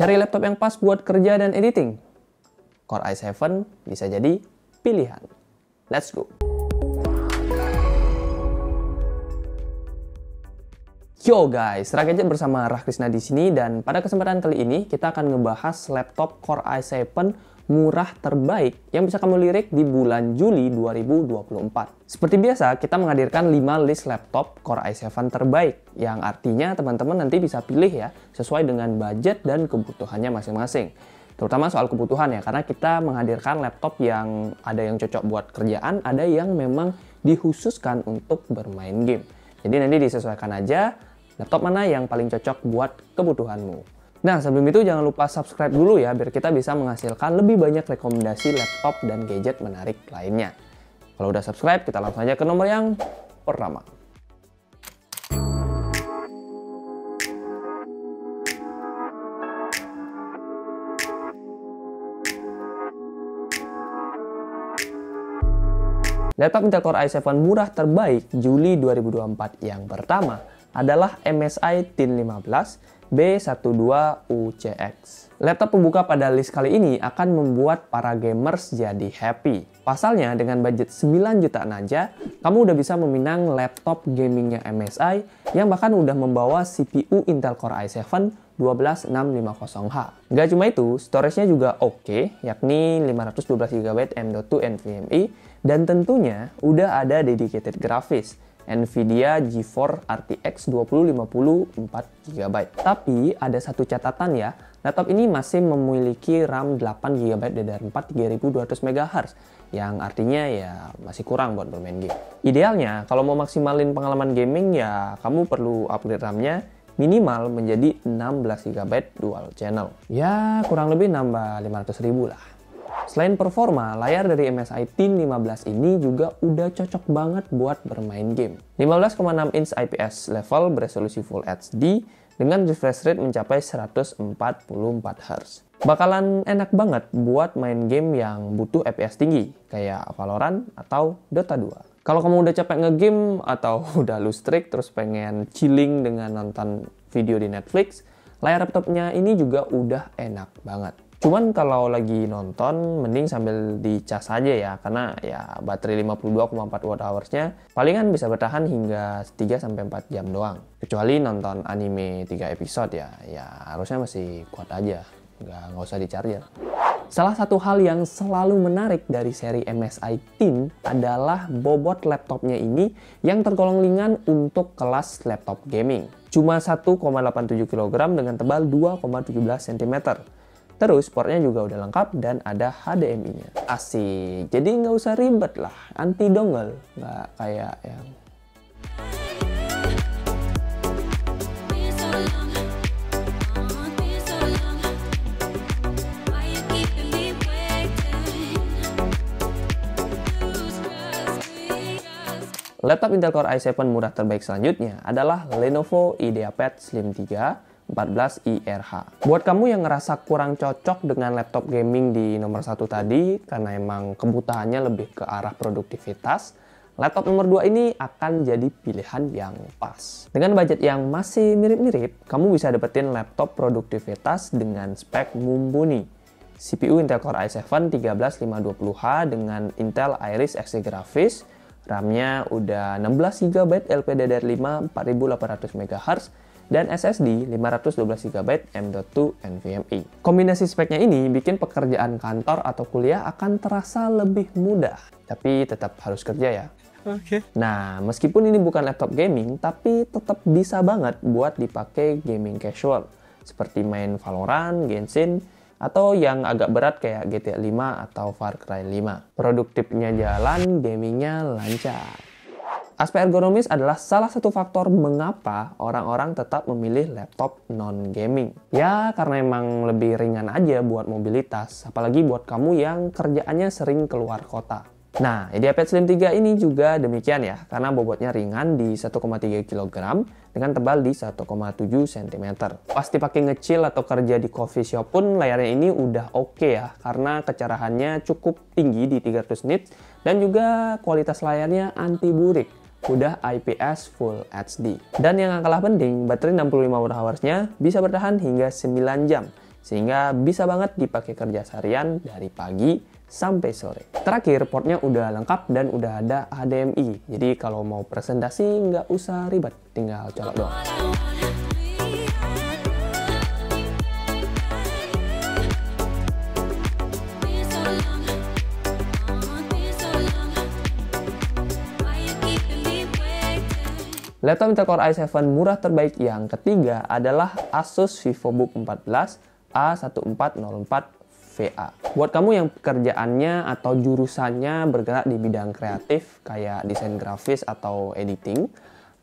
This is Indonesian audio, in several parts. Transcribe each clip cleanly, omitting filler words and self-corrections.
Cari laptop yang pas buat kerja dan editing? Core i7 bisa jadi pilihan. Let's go! Yo guys, Rah Gadget bersama Rah Krisna di sini, dan pada kesempatan kali ini kita akan ngebahas laptop Core i7 murah terbaik yang bisa kamu lirik di bulan Juli 2024. Seperti biasa, kita menghadirkan 5 list laptop Core i7 terbaik, yang artinya teman-teman nanti bisa pilih ya, sesuai dengan budget dan kebutuhannya masing-masing. Terutama soal kebutuhan ya, karena kita menghadirkan laptop yang ada yang cocok buat kerjaan, ada yang memang dikhususkan untuk bermain game. Jadi nanti disesuaikan aja laptop mana yang paling cocok buat kebutuhanmu. Nah, sebelum itu jangan lupa subscribe dulu ya, biar kita bisa menghasilkan lebih banyak rekomendasi laptop dan gadget menarik lainnya. Kalau udah subscribe, kita langsung aja ke nomor yang pertama. Laptop Intel Core i7 murah terbaik Juli 2024 yang pertama adalah MSI Thin 15 B12UCX. Laptop pembuka pada list kali ini akan membuat para gamers jadi happy. Pasalnya dengan budget 9 jutaan aja, kamu udah bisa meminang laptop gamingnya MSI yang bahkan udah membawa CPU Intel Core i7 12650H. Gak cuma itu, storage-nya juga oke, yakni 512GB M.2 NVMe, dan tentunya udah ada dedicated grafis Nvidia GeForce RTX 2050 4GB. Tapi ada satu catatan ya, laptop ini masih memiliki RAM 8GB DDR4 3200MHz, yang artinya ya masih kurang buat bermain game. Idealnya kalau mau maksimalin pengalaman gaming ya kamu perlu upgrade RAM-nya minimal menjadi 16GB dual channel. Ya kurang lebih nambah 500 ribu lah. Selain performa, layar dari MSI Thin 15 ini juga udah cocok banget buat bermain game. 15,6 inch IPS level beresolusi Full HD dengan refresh rate mencapai 144Hz. Bakalan enak banget buat main game yang butuh FPS tinggi, kayak Valorant atau Dota 2. Kalau kamu udah capek nge-game atau udah loose streak terus pengen chilling dengan nonton video di Netflix, layar laptopnya ini juga udah enak banget. Cuman kalau lagi nonton, mending sambil dicas aja ya, karena ya baterai 52,4 Wh-nya palingan bisa bertahan hingga 3-4 jam doang. Kecuali nonton anime 3 episode ya, harusnya masih kuat aja, nggak usah di charger. Salah satu hal yang selalu menarik dari seri MSI Thin adalah bobot laptopnya ini yang tergolong ringan untuk kelas laptop gaming. Cuma 1,87 kg dengan tebal 2,17 cm. Terus portnya juga udah lengkap dan ada HDMI-nya. Asik, jadi nggak usah ribet lah, anti dongle, nggak kayak yang... Laptop Intel Core i7 murah terbaik selanjutnya adalah Lenovo IdeaPad Slim 3 14 IRH. Buat kamu yang ngerasa kurang cocok dengan laptop gaming di nomor 1 tadi, karena emang kebutuhannya lebih ke arah produktivitas, laptop nomor 2 ini akan jadi pilihan yang pas. Dengan budget yang masih mirip-mirip, kamu bisa dapetin laptop produktivitas dengan spek mumpuni. CPU Intel Core i7-13520H dengan Intel Iris Xe grafis, RAM-nya udah 16GB LPDDR5 4800MHz, dan SSD 512GB M.2 NVMe. Kombinasi speknya ini bikin pekerjaan kantor atau kuliah akan terasa lebih mudah, tapi tetap harus kerja ya. Oke. Nah, meskipun ini bukan laptop gaming, tapi tetap bisa banget buat dipakai gaming casual, seperti main Valorant, Genshin, atau yang agak berat kayak GTA 5 atau Far Cry 5. Produktifnya jalan, gamingnya lancar. Aspek ergonomis adalah salah satu faktor mengapa orang-orang tetap memilih laptop non-gaming. Ya, karena emang lebih ringan aja buat mobilitas, apalagi buat kamu yang kerjaannya sering keluar kota. Nah, IdeaPad Slim 3 ini juga demikian ya, karena bobotnya ringan di 1,3 kg dengan tebal di 1,7 cm. Pasti pakai ngecil atau kerja di coffee shop pun layarnya ini udah oke ya, karena kecerahannya cukup tinggi di 300 nits dan juga kualitas layarnya anti burik. Udah IPS Full HD. Dan yang gak kalah penting, baterai 65 Wh-nya bisa bertahan hingga 9 jam sehingga bisa banget dipakai kerja seharian dari pagi sampai sore. Terakhir, portnya udah lengkap dan udah ada HDMI, jadi kalau mau presentasi nggak usah ribet, tinggal colok doang. Laptop Intel Core i7 murah terbaik yang ketiga adalah Asus Vivobook 14 A1404VA. Buat kamu yang pekerjaannya atau jurusannya bergerak di bidang kreatif kayak desain grafis atau editing,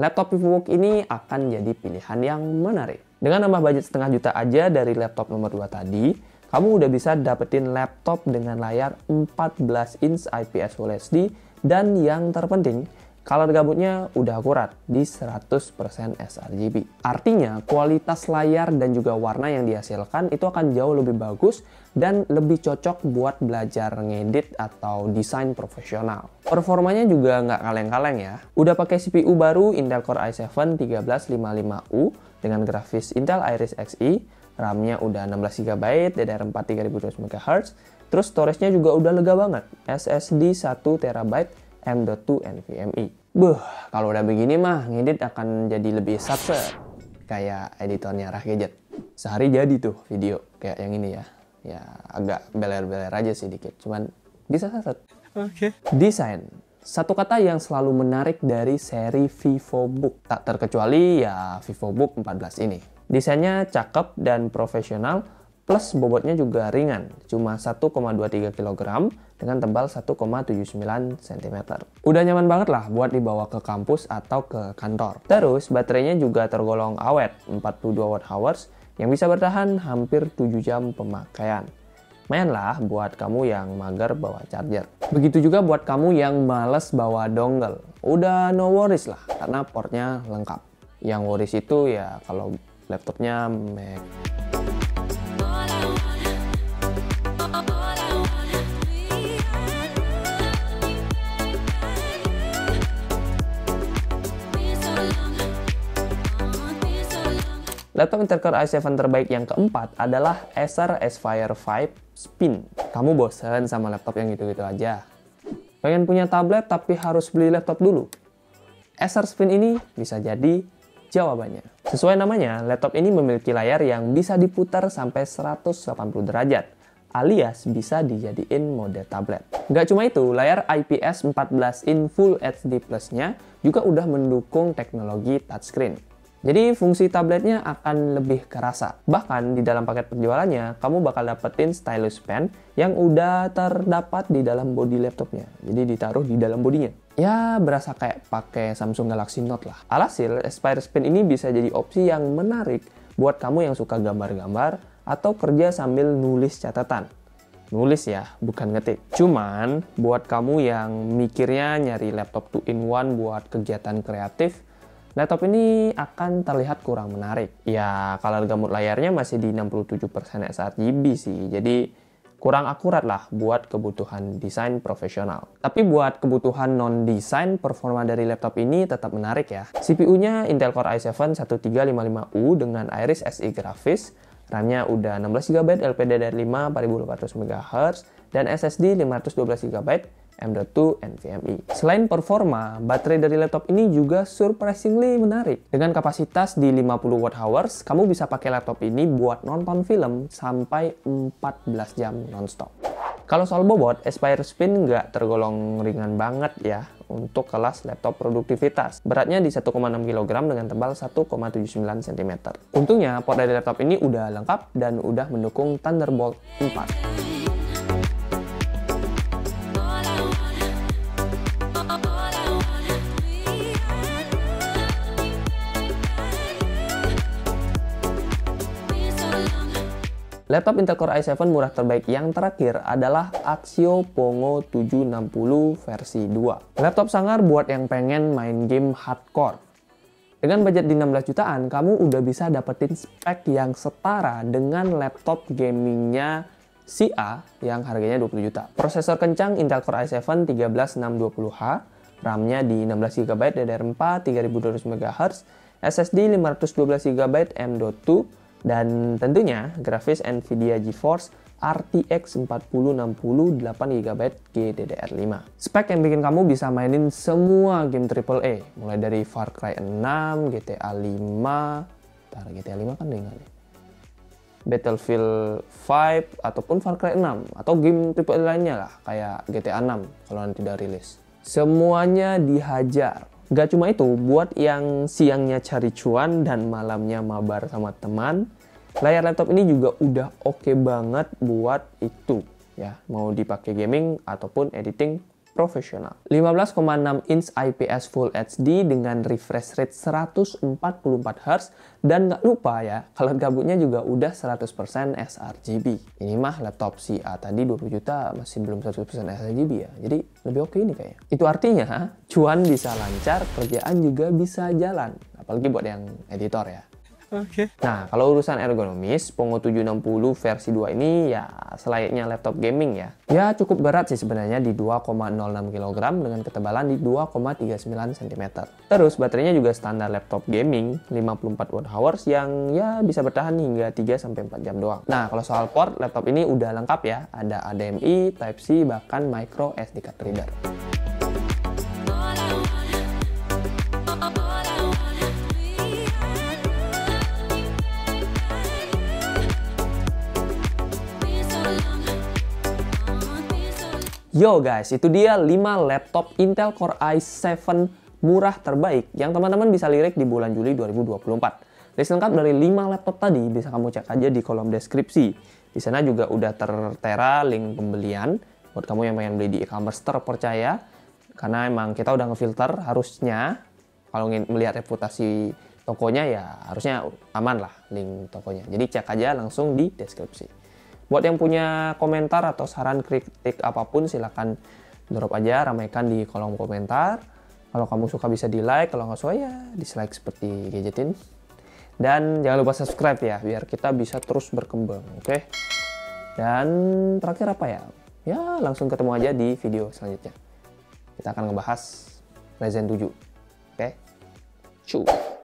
laptop Vivobook ini akan jadi pilihan yang menarik. Dengan nambah budget Rp0,5 juta aja dari laptop nomor 2 tadi, kamu udah bisa dapetin laptop dengan layar 14 inch IPS Full HD dan yang terpenting, color gambutnya udah akurat di 100% sRGB. Artinya kualitas layar dan juga warna yang dihasilkan itu akan jauh lebih bagus dan lebih cocok buat belajar ngedit atau desain profesional. Performanya juga nggak kaleng-kaleng ya. Udah pakai CPU baru Intel Core i7-1355U dengan grafis Intel Iris Xe, RAM-nya udah 16 GB, DDR4 3200 MHz, terus storage-nya juga udah lega banget, SSD 1 TB M.2 NVMe. Kalau udah begini mah ngedit akan jadi lebih safe kayak editornya Rah Gadget. Sehari jadi tuh video kayak yang ini ya. Ya agak beler-beler aja sih dikit, cuman bisa saset. Oke. Desain. Satu kata yang selalu menarik dari seri Vivobook, tak terkecuali ya Vivobook 14 ini. Desainnya cakep dan profesional, plus bobotnya juga ringan, cuma 1,23 kg dengan tebal 1,79 cm. Udah nyaman banget lah buat dibawa ke kampus atau ke kantor. Terus baterainya juga tergolong awet, 42 Wh yang bisa bertahan hampir 7 jam pemakaian. Mainlah buat kamu yang mager bawa charger. Begitu juga buat kamu yang males bawa dongle. Udah no worries lah karena portnya lengkap. Yang worries itu ya kalau laptopnya Mac. Laptop Intel Core i7 terbaik yang keempat adalah Acer Aspire 5 Spin. Kamu bosen sama laptop yang gitu-gitu aja? Pengen punya tablet tapi harus beli laptop dulu? Acer Spin ini bisa jadi jawabannya. Sesuai namanya, laptop ini memiliki layar yang bisa diputar sampai 180 derajat, alias bisa dijadiin mode tablet. Nggak cuma itu, layar IPS 14 inch Full HD Plus-nya juga udah mendukung teknologi touchscreen. Jadi fungsi tabletnya akan lebih kerasa. Bahkan di dalam paket penjualannya, kamu bakal dapetin stylus pen yang udah terdapat di dalam bodi laptopnya. Jadi ditaruh di dalam bodinya. Ya berasa kayak pakai Samsung Galaxy Note lah. Alhasil, Aspire Spin ini bisa jadi opsi yang menarik buat kamu yang suka gambar-gambar atau kerja sambil nulis catatan. Nulis ya, bukan ngetik. Cuman buat kamu yang mikirnya nyari laptop 2-in-1 buat kegiatan kreatif, laptop ini akan terlihat kurang menarik. Ya, color gamut layarnya masih di 67% sRGB sih. Jadi kurang akurat lah buat kebutuhan desain profesional. Tapi buat kebutuhan non-desain, performa dari laptop ini tetap menarik ya. CPU-nya Intel Core i7-1355U dengan Iris Xe grafis. RAM-nya udah 16 GB, LPDDR5 4800 MHz, dan SSD 512 GB. M.2 NVMe. Selain performa, baterai dari laptop ini juga surprisingly menarik. Dengan kapasitas di 50 Wh, kamu bisa pakai laptop ini buat nonton film sampai 14 jam nonstop. Kalau soal bobot, Aspire Spin nggak tergolong ringan banget ya untuk kelas laptop produktivitas. Beratnya di 1,6 kg dengan tebal 1,79 cm. Untungnya, port dari laptop ini udah lengkap dan udah mendukung Thunderbolt 4. Laptop Intel Core i7 murah terbaik yang terakhir adalah Axio Pongo 760 versi 2. Laptop sangar buat yang pengen main game hardcore. Dengan budget di 16 jutaan, kamu udah bisa dapetin spek yang setara dengan laptop gamingnya si A yang harganya 20 juta. Prosesor kencang Intel Core i7-13620H, RAM-nya di 16 GB, DDR4 3200 MHz, SSD 512 GB M.2, Dan tentunya grafis Nvidia GeForce RTX 4060 8GB GDDR5. Spek yang bikin kamu bisa mainin semua game AAA, mulai dari Far Cry 6, GTA 5, GTA 5 kan dengar ya, Battlefield 5 ataupun Far Cry 6 atau game AAA lainnya lah kayak GTA 6 kalau nanti udah rilis. Semuanya dihajar. Gak cuma itu, buat yang siangnya cari cuan dan malamnya mabar sama teman, layar laptop ini juga udah oke banget buat itu ya, mau dipakai gaming ataupun editing profesional. 15,6 inch IPS Full HD dengan refresh rate 144Hz dan nggak lupa ya, kalau gabutnya juga udah 100% sRGB. Ini mah laptop si A tadi 20 juta masih belum 100% sRGB ya, jadi lebih oke ini kayaknya. Itu artinya cuan bisa lancar, kerjaan juga bisa jalan, apalagi buat yang editor ya. Okay. Nah, kalau urusan ergonomis, Pongo 760 versi 2 ini ya selayaknya laptop gaming ya. Ya cukup berat sih sebenarnya di 2,06 kg dengan ketebalan di 2,39 cm. Terus baterainya juga standar laptop gaming 54 Wh yang ya bisa bertahan hingga 3-4 jam doang. Nah, kalau soal port, laptop ini udah lengkap ya. Ada HDMI, Type-C, bahkan micro SD card reader. Yo guys, itu dia 5 laptop Intel Core i7 murah terbaik yang teman-teman bisa lirik di bulan Juli 2024. List lengkap dari 5 laptop tadi bisa kamu cek aja di kolom deskripsi. Di sana juga udah tertera link pembelian buat kamu yang pengen beli di e-commerce terpercaya. Karena emang kita udah ngefilter, harusnya kalau melihat reputasi tokonya ya harusnya aman lah link tokonya. Jadi cek aja langsung di deskripsi. Buat yang punya komentar atau saran kritik apapun silahkan drop aja, ramaikan di kolom komentar. Kalau kamu suka bisa di like, kalau nggak suka ya dislike seperti gadgetin. Dan jangan lupa subscribe ya, biar kita bisa terus berkembang, oke? Dan terakhir apa ya? Ya langsung ketemu aja di video selanjutnya. Kita akan ngebahas Ryzen 7, oke? Cu.